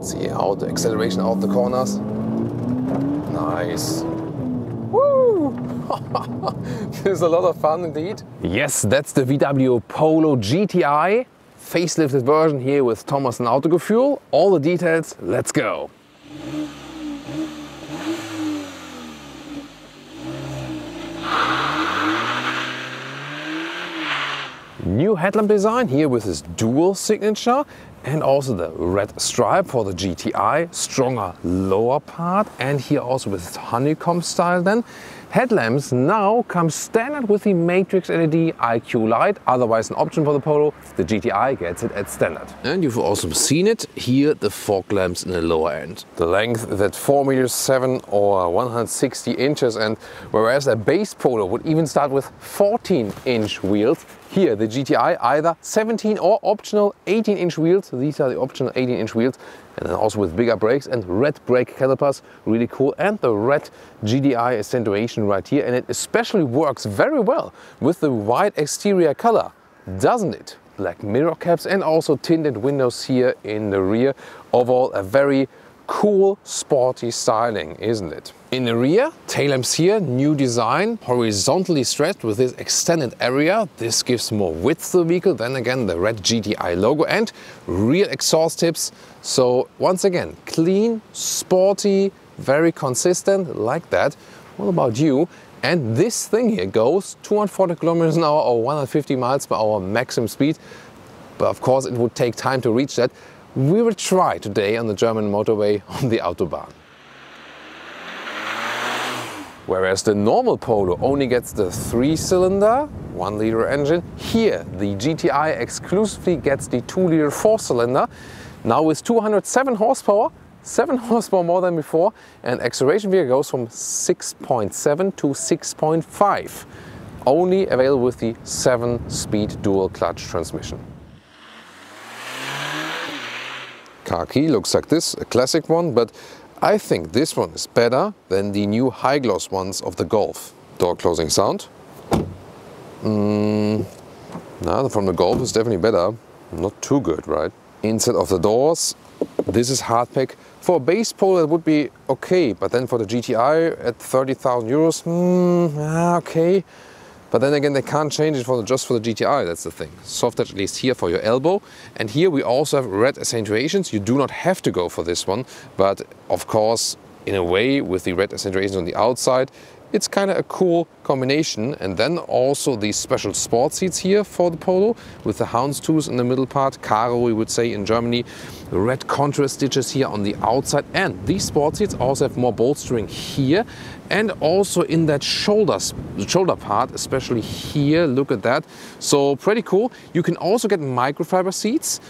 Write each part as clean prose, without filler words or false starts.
See how the acceleration out the corners. Nice. Woo! This is a lot of fun indeed. Yes, that's the VW Polo GTI. Facelifted version here with Thomas and Autogefühl. All the details, let's go. New headlamp design here with this dual signature and also the red stripe for the GTI, stronger lower part, and here also with honeycomb style then. Headlamps now come standard with the Matrix LED IQ light, otherwise an option for the Polo. The GTI gets it at standard. And you've also seen it here, the fog lamps in the lower end. The length is at 4.7 meters or 160 inches, and whereas a base Polo would even start with 14-inch wheels, here the GTI either 17 or optional 18-inch wheels. These are the optional 18-inch wheels. And then also with bigger brakes and red brake calipers, really cool. And the red GDI accentuation right here. And it especially works very well with the white exterior color, doesn't it? Black mirror caps and also tinted windows here in the rear. Overall, a very cool, sporty styling, isn't it? In the rear, tail lamps here, new design, horizontally stretched with this extended area. This gives more width to the vehicle. Then again, the red GTI logo and rear exhaust tips. So once again, clean, sporty, very consistent, like that. What about you? And this thing here goes 240 kilometers an hour or 150 miles per hour maximum speed. But of course, it would take time to reach that. We will try today on the German motorway on the Autobahn. Whereas the normal Polo only gets the 3-cylinder, 1-liter engine, here the GTI exclusively gets the 2-liter 4-cylinder. Now with 207 horsepower, 7 horsepower more than before, and acceleration gear goes from 6.7 to 6.5. Only available with the 7-speed dual clutch transmission. Car key looks like this, a classic one, but I think this one is better than the new high gloss ones of the Golf. Door closing sound. No, from the Golf is definitely better. Not too good, right? Inside of the doors, this is hardpack. For a base Polo, it would be okay, but then for the GTI at 30,000 euros, okay. But then again, they can't change it for just for the GTI, that's the thing. Soft touch at least here for your elbow. And here we also have red accentuations. You do not have to go for this one, but of course, in a way, with the red accentuations on the outside, it's kind of a cool combination. And then also these special sport seats here for the Polo, with the houndstooth in the middle part, Karo we would say in Germany. Red contrast stitches here on the outside. And these sport seats also have more bolstering here. And also in that shoulder part, especially here, look at that. So pretty cool. You can also get microfiber seats,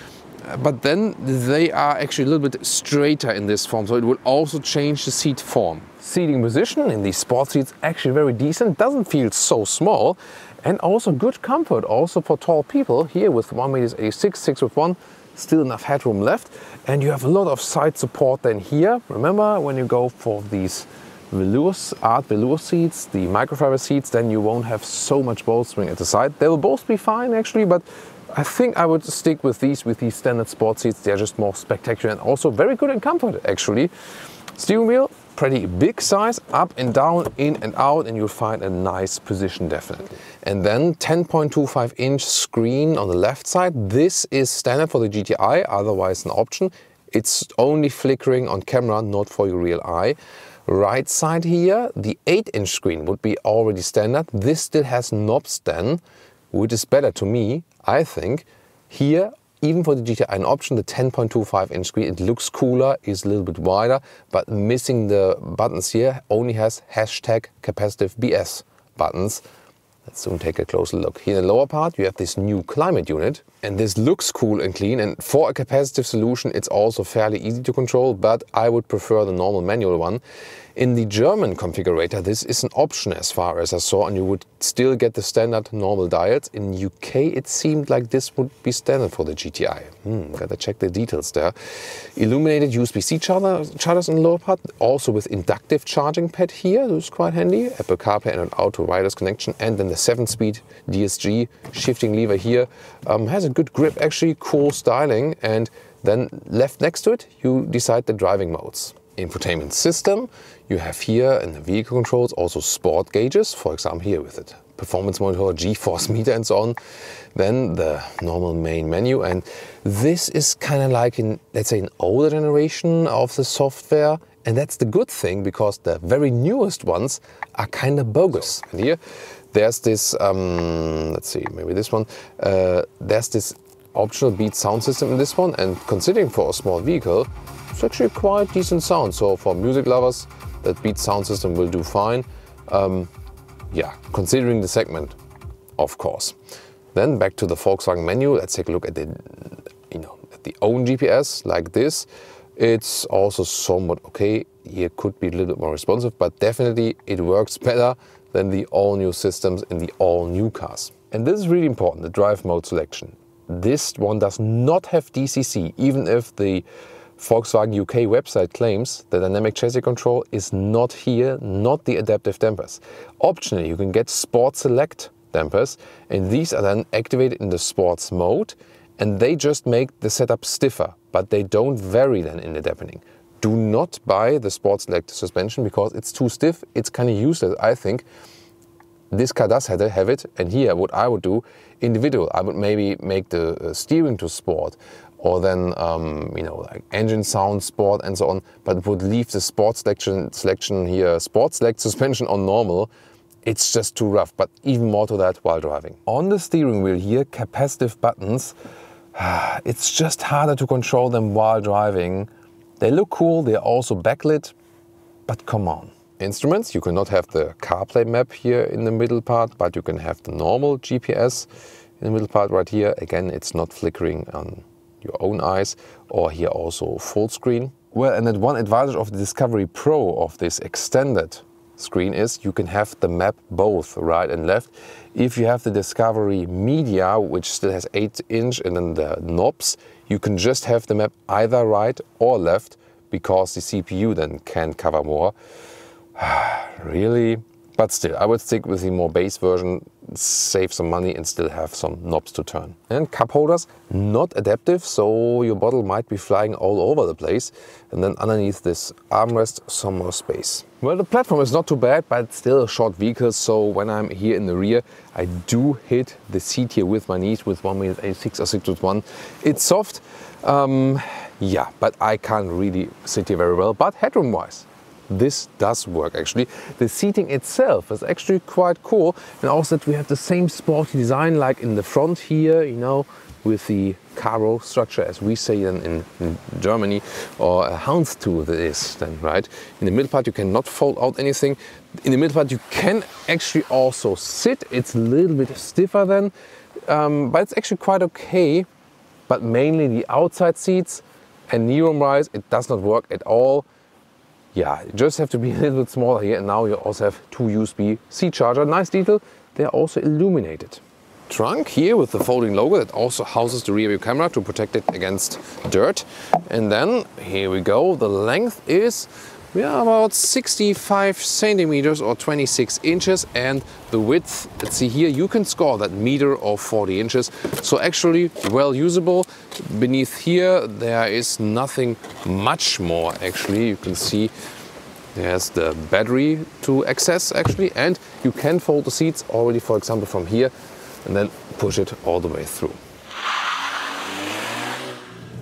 but then they are actually a little bit straighter in this form, so it will also change the seat form. Seating position in these sport seats actually very decent, doesn't feel so small, and also good comfort also for tall people here with 1.86 meters, 6'1", still enough headroom left, and you have a lot of side support then here. Remember when you go for these velour seats, the microfiber seats, then you won't have so much bolstering at the side. They will both be fine actually, but I think I would stick with these standard sport seats. They're just more spectacular and also very good in comfort actually. Steering wheel, pretty big size, up and down, in and out, and you'll find a nice position definitely. And then 10.25-inch screen on the left side. This is standard for the GTI, otherwise an option. It's only flickering on camera, not for your real eye. Right side here, the 8-inch screen would be already standard. This still has knobs then, which is better to me, I think. Here, even for the GTI an option, the 10.25-inch screen, it looks cooler, is a little bit wider, but missing the buttons here, only has hashtag capacitive BS buttons. Let's soon take a closer look. Here in the lower part, you have this new climate unit, and this looks cool and clean, and for a capacitive solution, it's also fairly easy to control, but I would prefer the normal manual one. In the German configurator, this is an option as far as I saw, and you would still get the standard normal dials. In UK, it seemed like this would be standard for the GTI. Gotta check the details there. Illuminated USB-C chargers in the lower part, also with inductive charging pad here, this is quite handy. Apple CarPlay and an auto wireless connection, and then the 7-speed DSG shifting lever here. Has a good grip actually, cool styling, and Then left next to it, you decide the driving modes. Infotainment system, you have here in the vehicle controls also sport gauges, for example here with it. Performance monitor, G-force meter and so on. Then the normal main menu, and this is kind of like in, let's say, an older generation of the software. And that's the good thing, because the very newest ones are kind of bogus. And here, there's this, let's see, maybe this one, there's this optional Beat sound system in this one, and considering for a small vehicle, it's actually quite decent sound. So for music lovers, that Beat sound system will do fine. Yeah, considering the segment, of course. Then back to the Volkswagen menu, let's take a look at the, at the own GPS like this. It's also somewhat okay. Here could be a little bit more responsive, but definitely it works better than the all-new systems in the all-new cars. And this is really important, the drive mode selection. This one does not have DCC, even if the Volkswagen UK website claims the dynamic chassis control is not here, not the adaptive dampers. Optionally, you can get Sport Select dampers, and these are then activated in the sports mode, and they just make the setup stiffer, but they don't vary then in the dampening. Do not buy the Sport Select suspension because it's too stiff, it's kind of useless, I think. This car does have it, and here what I would do, individual, I would maybe make the steering to sport, or then, like engine sound, sport and so on, but would leave the sport selection here, Sport Select suspension on normal. It's just too rough, but even more to that while driving. On the steering wheel here, capacitive buttons, it's just harder to control them while driving. They look cool, they're also backlit, but come on. Instruments, you cannot have the CarPlay map here in the middle part, but you can have the normal GPS in the middle part right here. Again, it's not flickering on your own eyes, or here also full screen. Well, and then one advantage of the Discovery Pro of this extended screen is you can have the map both right and left. If you have the Discovery Media, which still has 8-inch and then the knobs, you can just have the map either right or left because the CPU then can cover more. Really? But still, I would stick with the more base version, save some money and still have some knobs to turn. And cup holders, not adaptive, so your bottle might be flying all over the place. And then underneath this armrest, some more space. Well, the platform is not too bad, but still a short vehicle, so when I'm here in the rear, I do hit the seat here with my knees with 1.86 or 6.1. It's soft, yeah, but I can't really sit here very well, but headroom-wise, this does work actually. The seating itself is actually quite cool, and also that we have the same sporty design like in the front here, with the Karo structure, as we say then in Germany, or a Houndstooth it is then, right? In the middle part you cannot fold out anything. In the middle part you can actually also sit. It's a little bit stiffer then, but it's actually quite okay. But mainly the outside seats and knee room rise, it does not work at all. Yeah, you just have to be a little bit smaller here, and now you also have two USB-C charger. Nice detail, they're also illuminated. Trunk here with the folding logo that also houses the rear view camera to protect it against dirt. And then, here we go, the length is about 65 centimeters or 26 inches. And the width, let's see here, you can score that meter or 40 inches. So actually, well usable. Beneath here, there is nothing much more actually. You can see there's the battery to access actually. And you can fold the seats already, for example, from here, and then push it all the way through.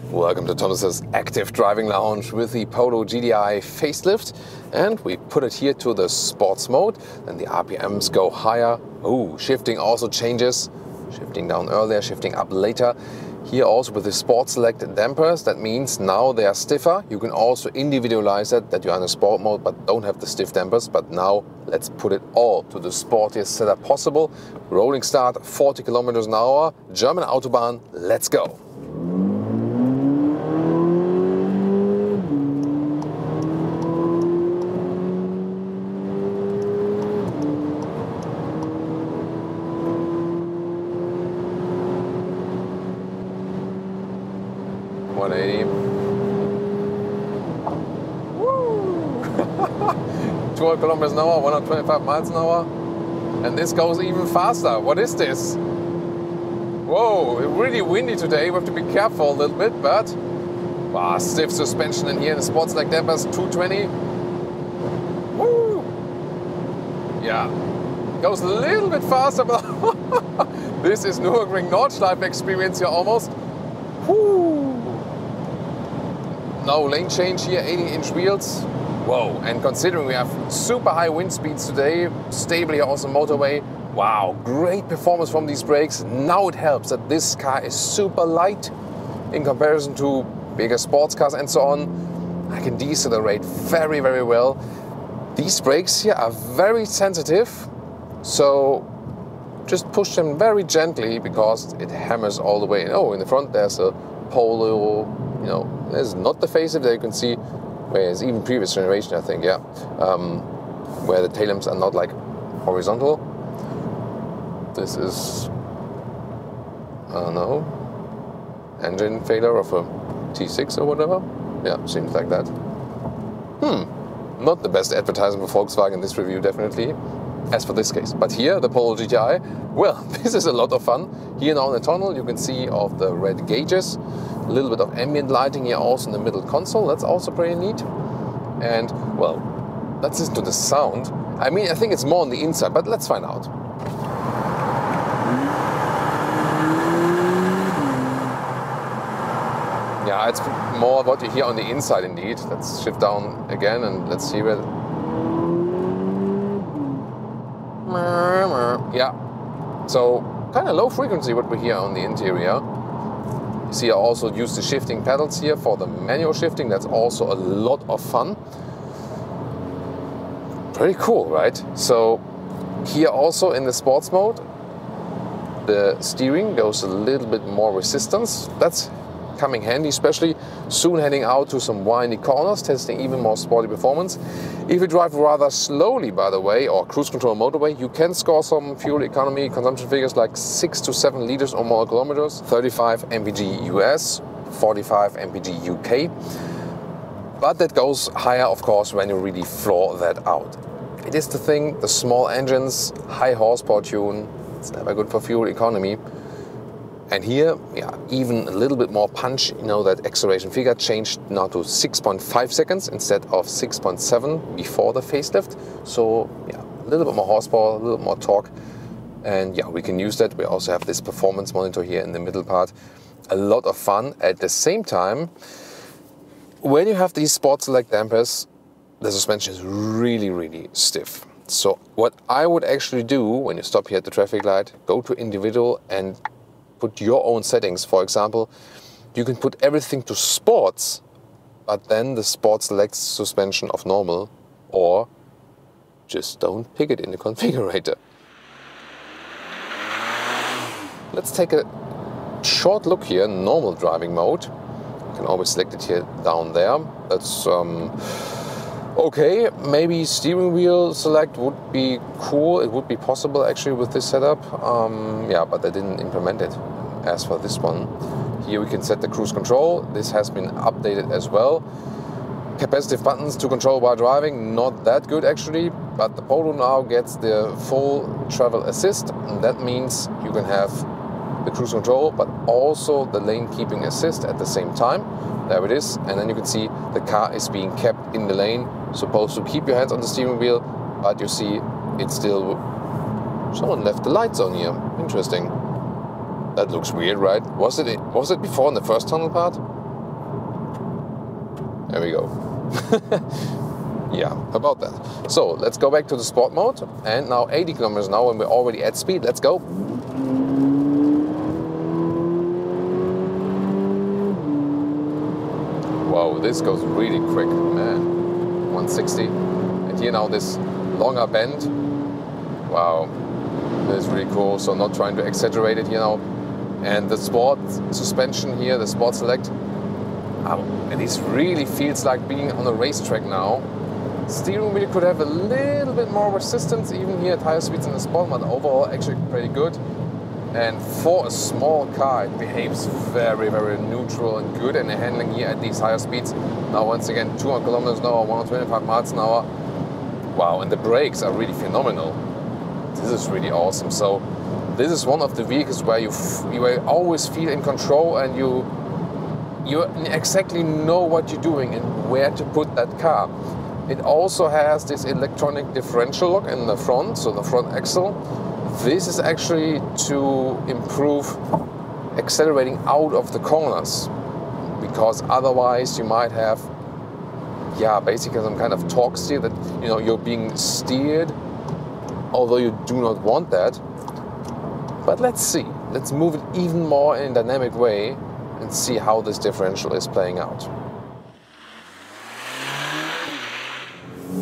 Welcome to Thomas's Active Driving Lounge with the Polo GTI facelift. And we put it here to the sports mode, and the RPMs go higher. Oh, shifting also changes. Shifting down earlier, shifting up later. Here also with the Sport Select dampers, that means now they are stiffer. You can also individualize it, that you're in a sport mode but don't have the stiff dampers. But now let's put it all to the sportiest setup possible. Rolling start, 40 kilometers an hour, German Autobahn, let's go. Kilometers an hour, 125 miles an hour, and this goes even faster. What is this? Whoa, really windy today. We have to be careful a little bit, but Stiff suspension in here. The Sport Select dampers, 220. Woo! Yeah, goes a little bit faster, but this is Nürburgring Nordschleife experience here almost. Woo! No lane change here, 18-inch wheels. Whoa! And considering we have super high wind speeds today, stable here also motorway. Wow, great performance from these brakes. Now it helps that this car is super light in comparison to bigger sports cars and so on. I can decelerate very, very well. These brakes here are very sensitive, so just push them very gently because it hammers all the way. Oh, in the front there's a Polo, you know, there's not the facelift that you can see, whereas even previous generation, I think, yeah, where the tail lamps are not like horizontal. This is, I don't know, engine failure of a T6 or whatever. Yeah, seems like that. Not the best advertisement for Volkswagen in this review, definitely, as for this case. But here, the Polo GTI, well, this is a lot of fun. Here now in the tunnel, you can see of the red gauges, a little bit of ambient lighting here also in the middle console. That's also pretty neat. And, well, let's listen to the sound. I mean, I think it's more on the inside, but let's find out. Yeah, it's more what you hear on the inside, indeed. Let's shift down again and let's see where... Yeah, so kind of low frequency what we hear on the interior. You see I also use the shifting pedals here for the manual shifting. That's also a lot of fun. Pretty cool, right? So here also in the sports mode, the steering goes a little bit more resistance. That's coming handy, especially soon heading out to some windy corners, testing even more sporty performance. If you drive rather slowly, by the way, or cruise control motorway, you can score some fuel economy consumption figures like 6 to 7 liters or more kilometers, 35 mpg US, 45 mpg UK. But that goes higher, of course, when you really floor that out. It is the thing, the small engines, high horsepower tune, it's never good for fuel economy. And here, yeah, even a little bit more punch, you know, that acceleration figure changed now to 6.5 seconds instead of 6.7 before the facelift. So, yeah, a little bit more horsepower, a little more torque. And yeah, we can use that. We also have this performance monitor here in the middle part. A lot of fun. At the same time, when you have these Sport Select dampers, the suspension is really, really stiff. So what I would actually do when you stop here at the traffic light, go to individual and put your own settings. For example, you can put everything to sports, but then the Sport Select suspension of normal, or just don't pick it in the configurator. Let's take a short look here, normal driving mode. You can always select it here down there. That's okay, maybe steering wheel select would be cool. It would be possible actually with this setup. Yeah, but they didn't implement it. As for this one, here we can set the cruise control. This has been updated as well. Capacitive buttons to control while driving, not that good actually. But the Polo now gets the full Travel Assist. And that means you can have the cruise control, but also the lane keeping assist at the same time. There it is, and then you can see the car is being kept in the lane, supposed to keep your hands on the steering wheel, but you see it's still... Someone left the lights on here, interesting. That looks weird, right? Was it before in the first tunnel part? There we go. Yeah, about that. So, let's go back to the sport mode, and now 80 kilometers an hour, and we're already at speed. Let's go. Wow, this goes really quick, man. 160. And here now this longer bend. Wow, that is really cool. So not trying to exaggerate it, you know. And the sport suspension here, the Sport Select, and this really feels like being on a racetrack now. Steering wheel could have a little bit more resistance even here at higher speeds in the sport, but overall actually pretty good. And for a small car, it behaves very, very neutral and good. And the handling here at these higher speeds, now once again, 200 kilometers an hour, 125 miles an hour. Wow, and the brakes are really phenomenal. This is really awesome. So this is one of the vehicles where you always feel in control and you you exactly know what you're doing and where to put that car. It also has this electronic differential lock in the front, so the front axle. This is actually to improve accelerating out of the corners, because otherwise you might have, yeah, basically some kind of torque steer that, you know, you're being steered, although you do not want that. But let's see, let's move it even more in a dynamic way and see how this differential is playing out.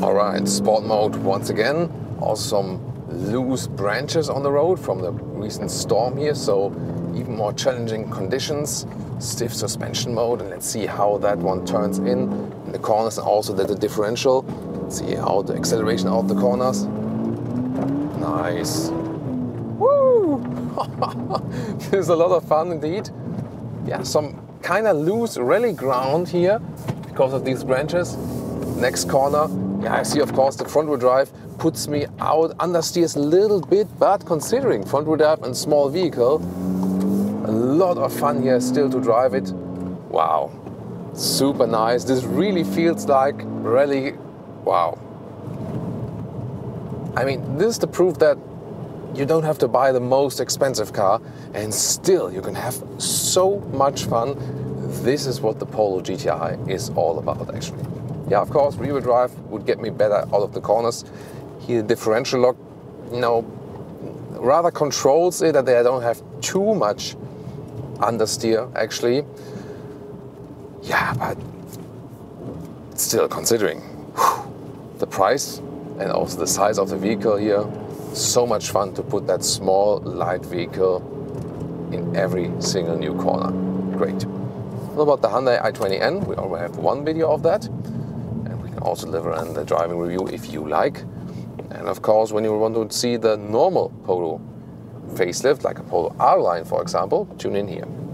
Alright, sport mode once again. Also some loose branches on the road from the recent storm here, so even more challenging conditions. Stiff suspension mode, and let's see how that one turns in the corners, and also the differential. Let's see how the acceleration out the corners. Nice. Woo! This is a lot of fun indeed. Yeah, some kind of loose rally ground here because of these branches. Next corner. Yeah, I see, of course, the front wheel drive puts me out, understeers a little bit, but considering front wheel drive and small vehicle, a lot of fun here still to drive it. Wow, super nice. This really feels like rally. Wow. I mean, this is the proof that you don't have to buy the most expensive car and still you can have so much fun. This is what the Polo GTI is all about, actually. Yeah, of course, rear-wheel drive would get me better out of the corners. Here, the differential lock, you know, rather controls it that they don't have too much understeer, actually. Yeah, but still, considering the price and also the size of the vehicle here, so much fun to put that small, light vehicle in every single new corner. Great. What about the Hyundai i20N? We already have one video of that, and we can also deliver in the driving review if you like. And of course, when you want to see the normal Polo facelift, like a Polo R-Line, for example, tune in here.